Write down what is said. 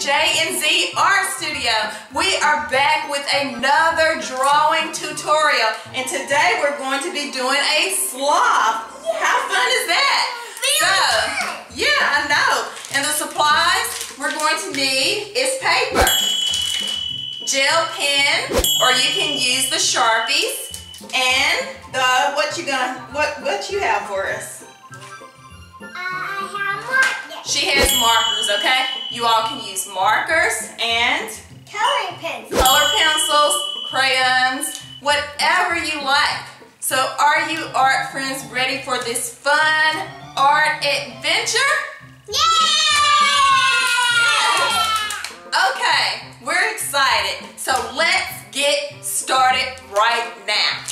J and Z Art Studio. We are back with another drawing tutorial, and today we're going to be doing a sloth. How fun is that? So, yeah, I know. And the supplies we're going to need is paper, gel pen, or you can use the Sharpies, and the what you have for us? She has markers, okay? You all can use markers and coloring pencils. Color pencils, crayons, whatever you like. So are you art friends ready for this fun art adventure? Yeah! Okay, we're excited. So let's get started right now.